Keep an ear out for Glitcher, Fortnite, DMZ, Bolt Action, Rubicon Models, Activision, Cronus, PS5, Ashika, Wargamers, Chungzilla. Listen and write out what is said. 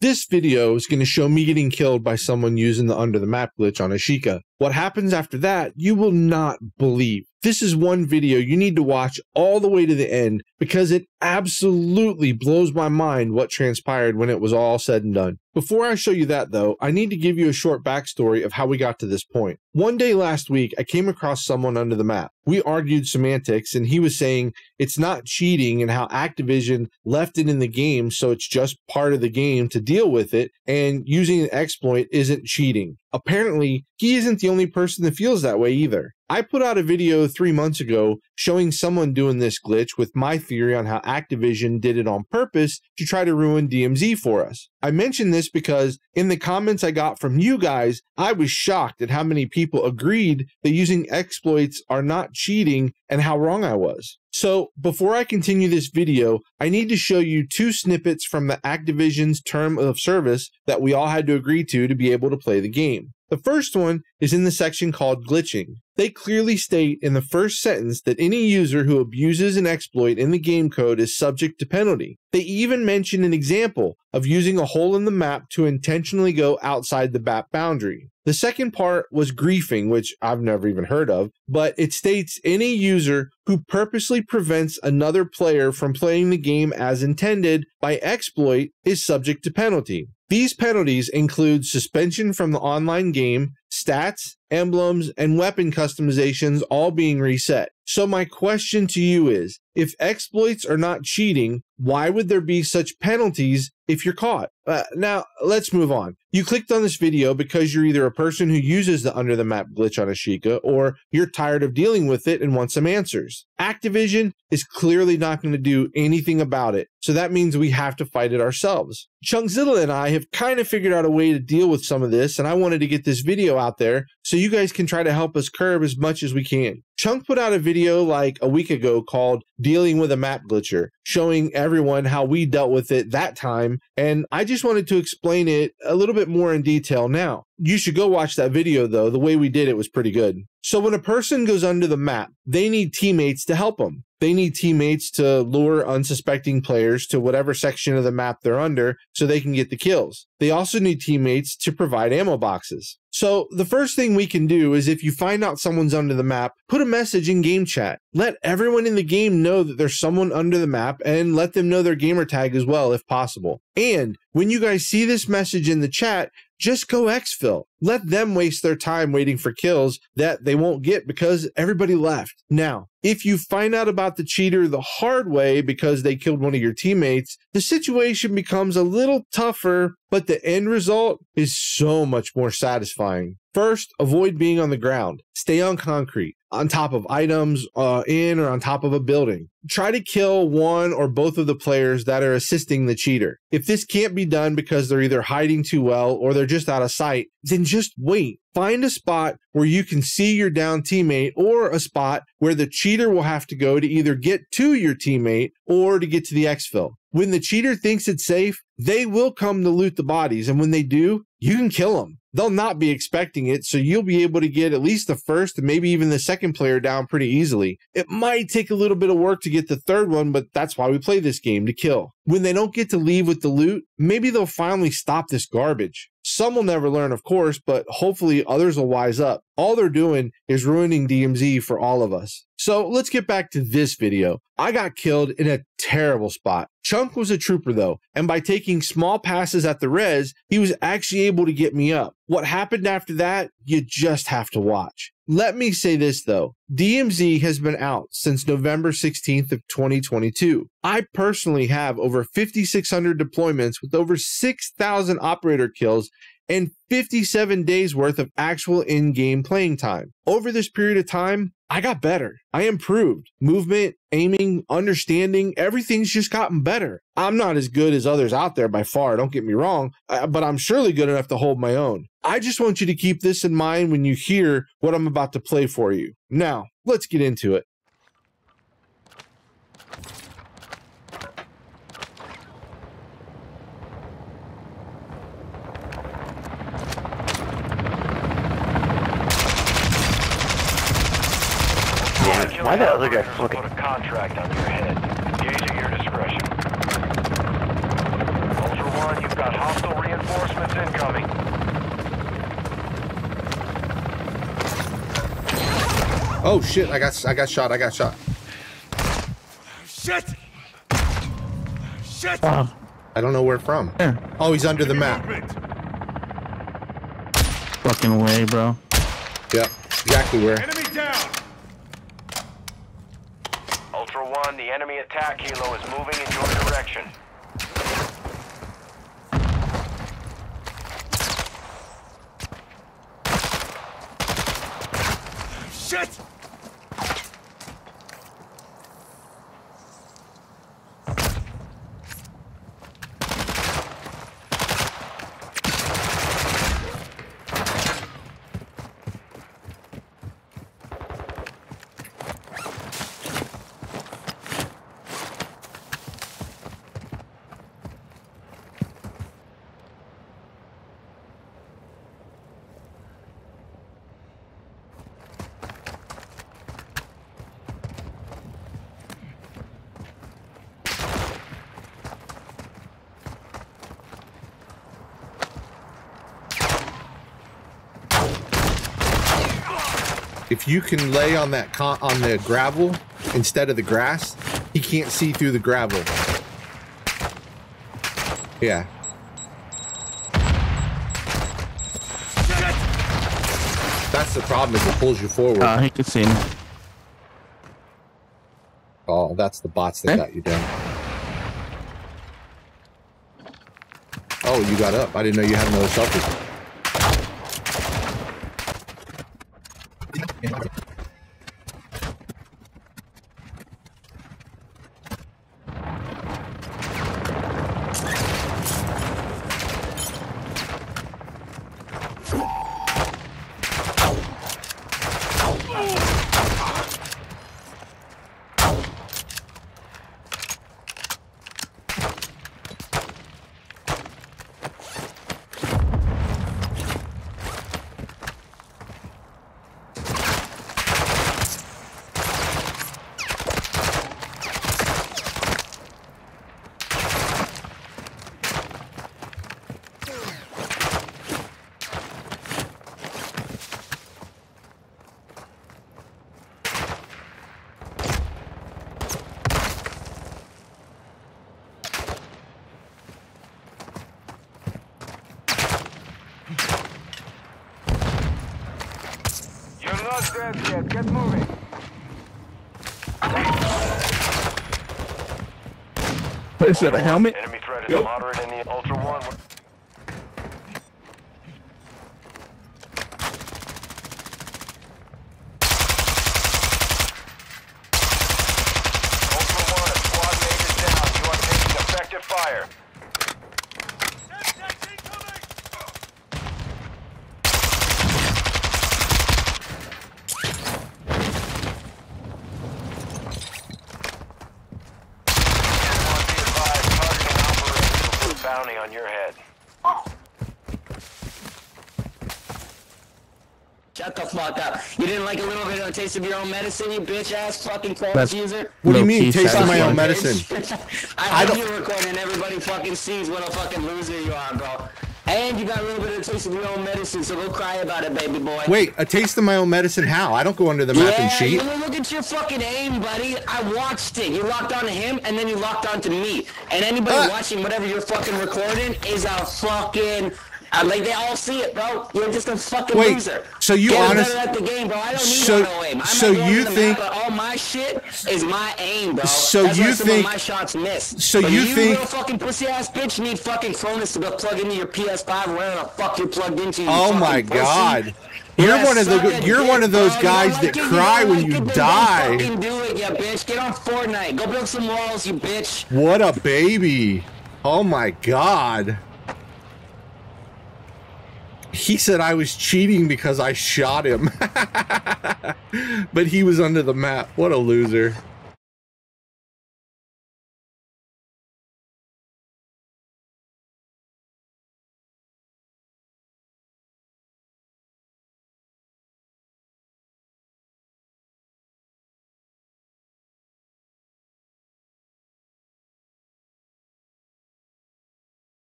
This video is going to show me getting killed by someone using the under the map glitch on Ashika. What happens after that, you will not believe. This is one video you need to watch all the way to the end because it absolutely blows my mind what transpired when it was all said and done. Before I show you that though, I need to give you a short backstory of how we got to this point. One day last week, I came across someone under the map. We argued semantics and he was saying it's not cheating and how Activision left it in the game so it's just part of the game to deal with it, and using an exploit isn't cheating. Apparently, he isn't the only person that feels that way either. I put out a video 3 months ago showing someone doing this glitch with my theory on how Activision did it on purpose to try to ruin DMZ for us. I mentioned this because in the comments I got from you guys, I was shocked at how many people agreed that using exploits are not cheating and how wrong I was. So before I continue this video, I need to show you two snippets from the Activision's term of service that we all had to agree to be able to play the game. The first one is in the section called glitching. They clearly state in the first sentence that any user who abuses an exploit in the game code is subject to penalty. They even mention an example of using a hole in the map to intentionally go outside the map boundary. The second part was griefing, which I've never even heard of, but it states any user who purposely prevents another player from playing the game as intended by exploit is subject to penalty. These penalties include suspension from the online game, stats, emblems, and weapon customizations all being reset. So my question to you is, if exploits are not cheating, why would there be such penalties if you're caught? Now, let's move on. You clicked on this video because you're either a person who uses the under the map glitch on Ashika, or you're tired of dealing with it and want some answers. Activision is clearly not going to do anything about it, so that means we have to fight it ourselves. Chungzilla and I have kind of figured out a way to deal with some of this, and I wanted to get this video out there so you guys can try to help us curb as much as we can. Chung put out a video like a week ago called Dealing with a Map Glitcher, showing everyone how we dealt with it that time, and I just wanted to explain it a little bit more in detail now. You should go watch that video though. The way we did it was pretty good. So when a person goes under the map, they need teammates to help them. They need teammates to lure unsuspecting players to whatever section of the map they're under so they can get the kills. They also need teammates to provide ammo boxes. So the first thing we can do is if you find out someone's under the map, put a message in game chat. Let everyone in the game know that there's someone under the map and let them know their gamer tag as well if possible. And when you guys see this message in the chat, just go exfil. Let them waste their time waiting for kills that they won't get because everybody left. Now, if you find out about the cheater the hard way because they killed one of your teammates, the situation becomes a little tougher, but the end result is so much more satisfying. First, avoid being on the ground. Stay on concrete, on top of items, in or on top of a building. Try to kill one or both of the players that are assisting the cheater. If this can't be done because they're either hiding too well or they're just out of sight, then just wait. Find a spot where you can see your downed teammate or a spot where the cheater will have to go to either get to your teammate or to get to the exfil. When the cheater thinks it's safe, they will come to loot the bodies, and when they do, you can kill them. They'll not be expecting it, so you'll be able to get at least the first and maybe even the second player down pretty easily. It might take a little bit of work to get the third one, but that's why we play this game, to kill. When they don't get to leave with the loot, maybe they'll finally stop this garbage. Some will never learn, of course, but hopefully others will wise up. All they're doing is ruining DMZ for all of us. So let's get back to this video. I got killed in a terrible spot. Chunk was a trooper though, and by taking small passes at the res, he was actually able to get me up. What happened after that, you just have to watch. Let me say this though, DMZ has been out since November 16th of 2022. I personally have over 5,600 deployments with over 6,000 operator kills and 57 days worth of actual in-game playing time. Over this period of time, I got better. I improved. Movement, aiming, understanding, everything's just gotten better. I'm not as good as others out there by far, don't get me wrong, but I'm surely good enough to hold my own. I just want you to keep this in mind when you hear what I'm about to play for you. Now, let's get into it. Why the other guy fucking put a contract on your head? Engage at your discretion. Ultra One, you've got hostile incoming. Oh shit, I got shot. Shit! Shit! I don't know where from. Yeah. Oh, he's under the map. Fucking way, bro. Yeah, exactly where. Enemy down! Ultra One, the enemy attack helo is moving in your direction. Shit! If you can lay on that on the gravel instead of the grass, he can't see through the gravel. Yeah. That's the problem, is it pulls you forward. He can see me. Oh, that's the bots that got you down. Oh, you got up. I didn't know you had another selfie. Get moving. Is that a helmet? Enemy threat is moderate in the Ultra One. Ultra One, a squad mate is down. You are taking effective fire. On your head. Oh. Shut the fuck up. You didn't like a little bit of a taste of your own medicine, you bitch ass fucking Cronus user? What do you mean, taste of my own medicine? I hope you're recording and everybody fucking sees what a fucking loser you are, bro. And you got a little bit of a taste of your own medicine, so go cry about it, baby boy. Wait, a taste of my own medicine how? I don't go under the map and cheat. Yeah, look at your fucking aim, buddy. I watched it. You locked onto him, and then you locked onto me. And anybody watching whatever you're fucking recording is a fucking... like, they all see it, bro. You're just a fucking loser. So you honestly... Get better at the game, bro. I don't need no aim. I'm not you think... map, all my shit is my aim, bro. So that's why some of my shots miss. So but you think... you little fucking pussy-ass bitch need fucking Cronus to go plug into your PS5 or whatever the fuck you're plugged into. You oh my god. Pussy. You're one of those guys that cry when you die. Fucking do it, yeah, bitch. Get on Fortnite. Go build some walls, you bitch. What a baby. Oh my god. He said I was cheating because I shot him, but he was under the map. What a loser.